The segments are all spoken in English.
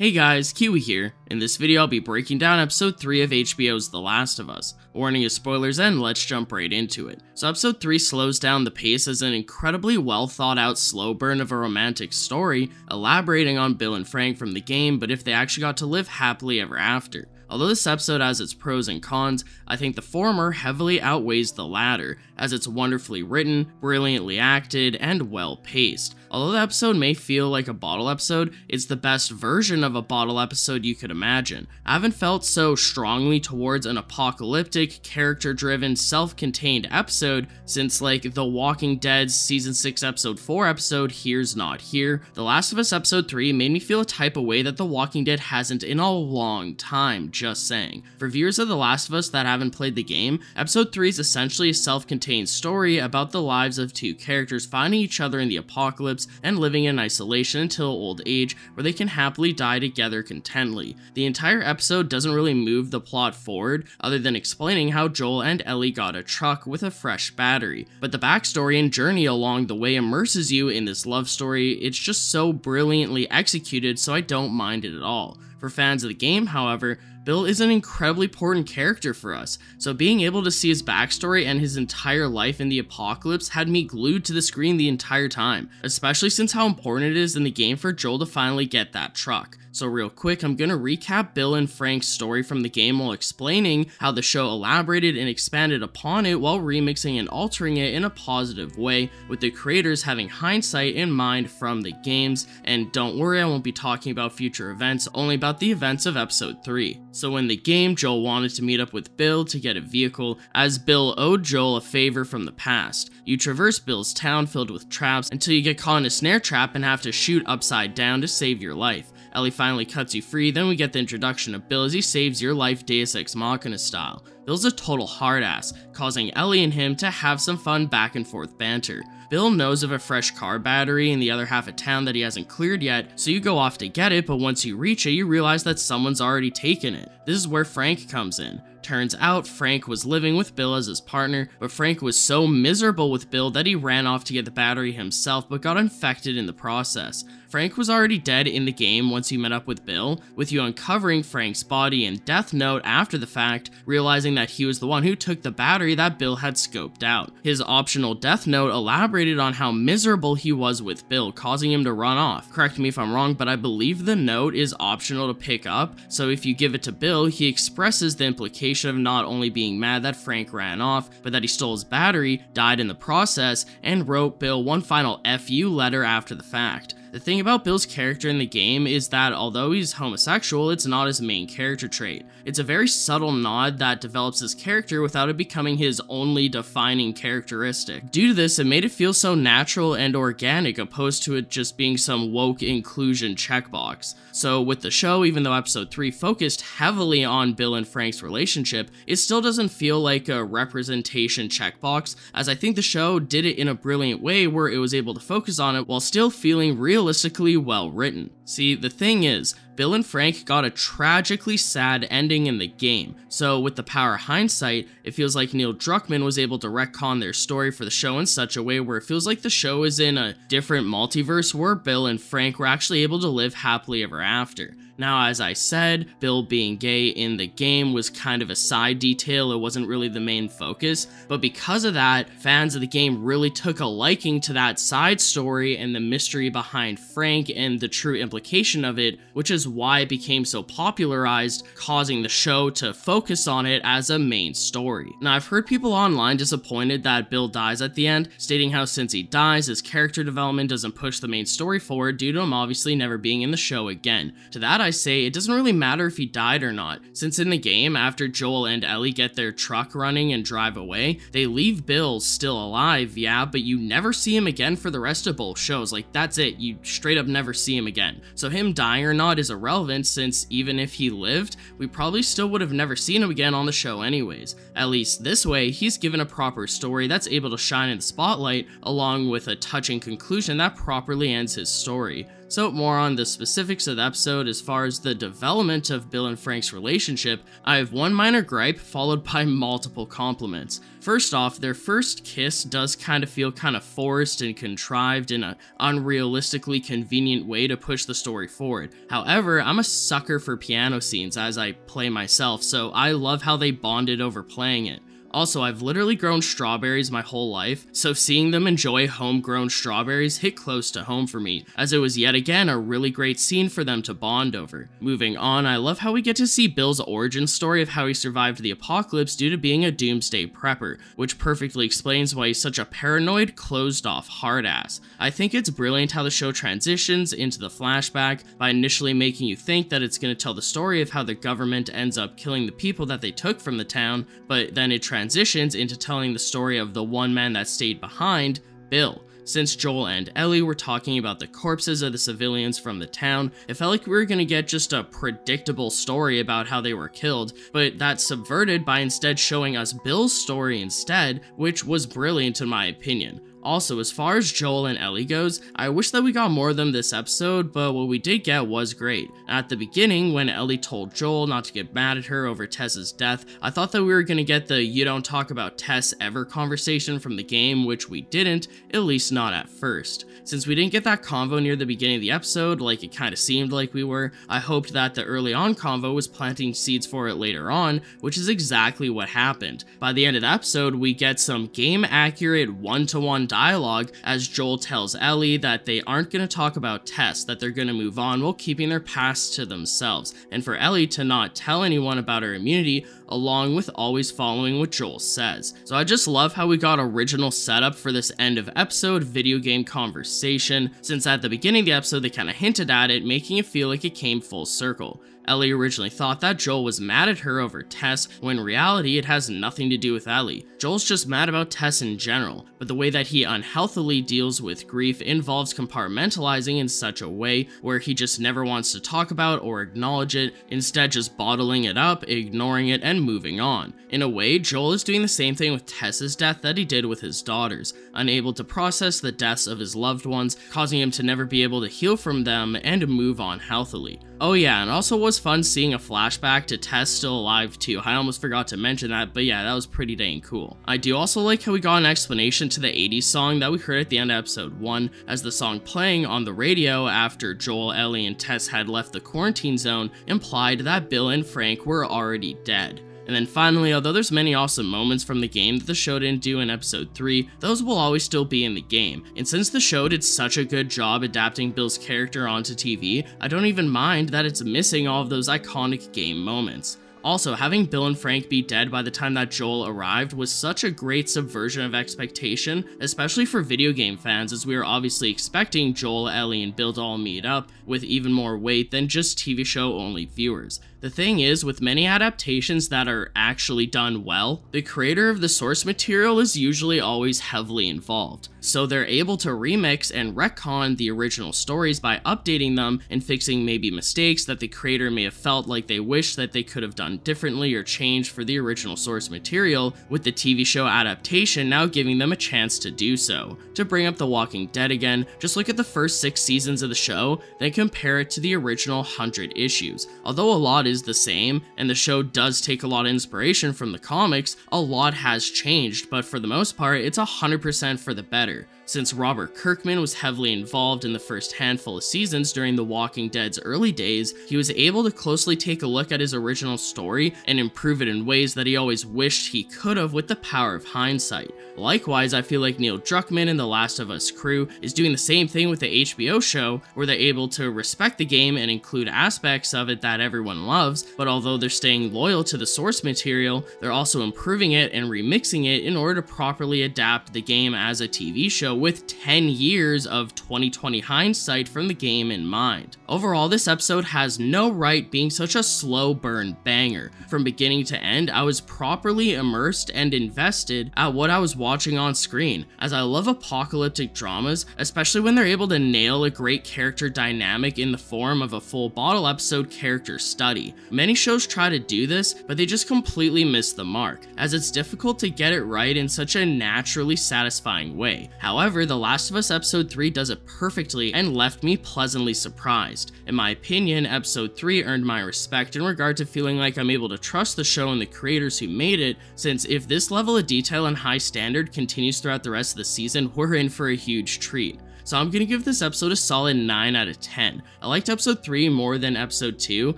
Hey guys, Kiwi here. In this video I'll be breaking down episode 3 of HBO's The Last of Us. Warning of spoilers and let's jump right into it. So episode 3 slows down the pace as an incredibly well thought out slow burn of a romantic story, elaborating on Bill and Frank from the game, but if they actually got to live happily ever after. Although this episode has its pros and cons, I think the former heavily outweighs the latter, as it's wonderfully written, brilliantly acted, and well paced. Although the episode may feel like a bottle episode, it's the best version of a bottle episode you could imagine. I haven't felt so strongly towards an apocalyptic, character-driven, self-contained episode since like The Walking Dead's Season 6 Episode 4 episode Here's Not Here. The Last of Us Episode 3 made me feel a type of way that The Walking Dead hasn't in a long time. Just saying. For viewers of The Last of Us that haven't played the game, episode 3 is essentially a self-contained story about the lives of two characters finding each other in the apocalypse and living in isolation until old age, where they can happily die together contently. The entire episode doesn't really move the plot forward, other than explaining how Joel and Ellie got a truck with a fresh battery. But the backstory and journey along the way immerses you in this love story. It's just so brilliantly executed, so I don't mind it at all. For fans of the game, however, Bill is an incredibly important character for us, so being able to see his backstory and his entire life in the apocalypse had me glued to the screen the entire time, especially since how important it is in the game for Joel to finally get that truck. So real quick, I'm gonna recap Bill and Frank's story from the game while explaining how the show elaborated and expanded upon it while remixing and altering it in a positive way, with the creators having hindsight in mind from the games. And don't worry, I won't be talking about future events, only about the events of episode 3. So in the game, Joel wanted to meet up with Bill to get a vehicle, as Bill owed Joel a favor from the past. You traverse Bill's town filled with traps until you get caught in a snare trap and have to shoot upside down to save your life. Ellie finally cuts you free, then we get the introduction of Bill as he saves your life Deus Ex Machina style. Bill's a total hard-ass, causing Ellie and him to have some fun back and forth banter. Bill knows of a fresh car battery in the other half of town that he hasn't cleared yet, so you go off to get it, but once you reach it, you realize that someone's already taken it. This is where Frank comes in. Turns out Frank was living with Bill as his partner, but Frank was so miserable with Bill that he ran off to get the battery himself but got infected in the process. Frank was already dead in the game once you met up with Bill, with you uncovering Frank's body in Death Note after the fact, realizing that he was the one who took the battery that Bill had scoped out. His optional Death Note elaborated on how miserable he was with Bill, causing him to run off. Correct me if I'm wrong, but I believe the note is optional to pick up, so if you give it to Bill, he expresses the implication of not only being mad that Frank ran off, but that he stole his battery, died in the process, and wrote Bill one final FU letter after the fact. The thing about Bill's character in the game is that although he's homosexual, it's not his main character trait. It's a very subtle nod that develops his character without it becoming his only defining characteristic. Due to this, it made it feel so natural and organic, opposed to it just being some woke inclusion checkbox. So with the show, even though episode 3 focused heavily on Bill and Frank's relationship, it still doesn't feel like a representation checkbox, as I think the show did it in a brilliant way where it was able to focus on it while still feeling realistically well written. See, the thing is, Bill and Frank got a tragically sad ending in the game, so with the power of hindsight, it feels like Neil Druckmann was able to retcon their story for the show in such a way where it feels like the show is in a different multiverse where Bill and Frank were actually able to live happily ever after. Now, as I said, Bill being gay in the game was kind of a side detail, it wasn't really the main focus, but because of that, fans of the game really took a liking to that side story and the mystery behind Frank and the true implication of it, which is why it became so popularized, causing the show to focus on it as a main story. Now, I've heard people online disappointed that Bill dies at the end, stating how since he dies, his character development doesn't push the main story forward due to him obviously never being in the show again. To that I say, it doesn't really matter if he died or not, since in the game, after Joel and Ellie get their truck running and drive away, they leave Bill still alive, yeah, but you never see him again for the rest of both shows. Like, that's it, you straight up never see him again. So him dying or not is irrelevant, since even if he lived, we probably still would have never seen him again on the show anyways. At least this way, he's given a proper story that's able to shine in the spotlight, along with a touching conclusion that properly ends his story. So more on the specifics of the episode as far as the development of Bill and Frank's relationship, I have one minor gripe followed by multiple compliments. First off, their first kiss does kind of feel kind of forced and contrived in an unrealistically convenient way to push the story forward. However, I'm a sucker for piano scenes as I play myself, so I love how they bonded over playing it. Also, I've literally grown strawberries my whole life, so seeing them enjoy homegrown strawberries hit close to home for me, as it was yet again a really great scene for them to bond over. Moving on, I love how we get to see Bill's origin story of how he survived the apocalypse due to being a doomsday prepper, which perfectly explains why he's such a paranoid, closed-off hard-ass. I think it's brilliant how the show transitions into the flashback by initially making you think that it's going to tell the story of how the government ends up killing the people that they took from the town, but then it transitions into telling the story of the one man that stayed behind, Bill. Since Joel and Ellie were talking about the corpses of the civilians from the town, it felt like we were going to get just a predictable story about how they were killed, but that's subverted by instead showing us Bill's story instead, which was brilliant in my opinion. Also, as far as Joel and Ellie goes, I wish that we got more of them this episode, but what we did get was great. At the beginning, when Ellie told Joel not to get mad at her over Tess's death, I thought that we were going to get the "you don't talk about Tess ever" conversation from the game, which we didn't, at least not at first. Since we didn't get that convo near the beginning of the episode, like it kind of seemed like we were, I hoped that the early on convo was planting seeds for it later on, which is exactly what happened. By the end of the episode, we get some game-accurate, one-to-one dialogue as Joel tells Ellie that they aren't going to talk about Tess, that they're going to move on while keeping their past to themselves, and for Ellie to not tell anyone about her immunity, along with always following what Joel says. So I just love how we got original setup for this end of episode video game conversation, since at the beginning of the episode they kind of hinted at it, making it feel like it came full circle. Ellie originally thought that Joel was mad at her over Tess, when in reality it has nothing to do with Ellie. Joel's just mad about Tess in general, but the way that he unhealthily deals with grief involves compartmentalizing in such a way where he just never wants to talk about or acknowledge it, instead just bottling it up, ignoring it, and moving on. In a way, Joel is doing the same thing with Tess's death that he did with his daughters, unable to process the deaths of his loved ones, causing him to never be able to heal from them and move on healthily. Oh yeah, and also was fun seeing a flashback to Tess still alive too. I almost forgot to mention that, but yeah, that was pretty dang cool. I do also like how we got an explanation to the 80s song that we heard at the end of episode 1, as the song playing on the radio after Joel, Ellie, and Tess had left the quarantine zone implied that Bill and Frank were already dead. And then finally, although there's many awesome moments from the game that the show didn't do in episode 3, those will always still be in the game. And since the show did such a good job adapting Bill's character onto TV, I don't even mind that it's missing all of those iconic game moments. Also, having Bill and Frank be dead by the time that Joel arrived was such a great subversion of expectation, especially for video game fans, as we were obviously expecting Joel, Ellie, and Bill to all meet up with even more weight than just TV show-only viewers. The thing is, with many adaptations that are actually done well, the creator of the source material is usually always heavily involved, so they're able to remix and retcon the original stories by updating them and fixing maybe mistakes that the creator may have felt like they wish that they could have done differently or changed for the original source material, with the TV show adaptation now giving them a chance to do so. To bring up The Walking Dead again, just look at the first 6 seasons of the show, then compare it to the original 100 issues. Although a lot is the same, and the show does take a lot of inspiration from the comics, a lot has changed, but for the most part, it's 100% for the better. Since Robert Kirkman was heavily involved in the first handful of seasons during The Walking Dead's early days, he was able to closely take a look at his original story and improve it in ways that he always wished he could have with the power of hindsight. Likewise, I feel like Neil Druckmann and The Last of Us crew is doing the same thing with the HBO show, where they're able to respect the game and include aspects of it that everyone loves, but although they're staying loyal to the source material, they're also improving it and remixing it in order to properly adapt the game as a TV show, with 10 years of 2020 hindsight from the game in mind. Overall, this episode has no right being such a slow burn banger. From beginning to end, I was properly immersed and invested at what I was watching on screen, as I love apocalyptic dramas, especially when they're able to nail a great character dynamic in the form of a full bottle episode character study. Many shows try to do this, but they just completely miss the mark, as it's difficult to get it right in such a naturally satisfying way. However, However, The Last of Us Episode 3 does it perfectly and left me pleasantly surprised. In my opinion, Episode 3 earned my respect in regard to feeling like I'm able to trust the show and the creators who made it, since if this level of detail and high standard continues throughout the rest of the season, we're in for a huge treat. So I'm gonna give this episode a solid 9 out of 10. I liked episode 3 more than episode 2,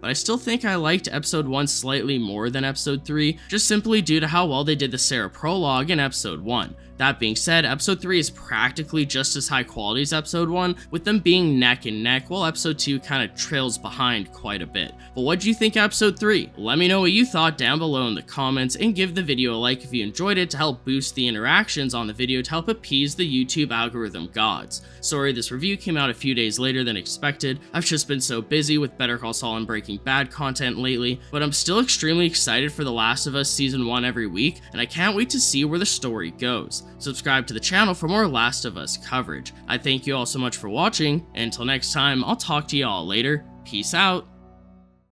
but I still think I liked episode 1 slightly more than episode 3, just simply due to how well they did the Sarah prologue in episode 1. That being said, episode 3 is practically just as high quality as episode 1, with them being neck and neck, while episode 2 kinda trails behind quite a bit. But what'd you think of episode 3? Let me know what you thought down below in the comments, and give the video a like if you enjoyed it to help boost the interactions on the video to help appease the YouTube algorithm gods. Sorry, this review came out a few days later than expected. I've just been so busy with Better Call Saul and Breaking Bad content lately, but I'm still extremely excited for The Last of Us Season 1 every week, and I can't wait to see where the story goes. Subscribe to the channel for more Last of Us coverage. I thank you all so much for watching, and until next time, I'll talk to you all later. Peace out.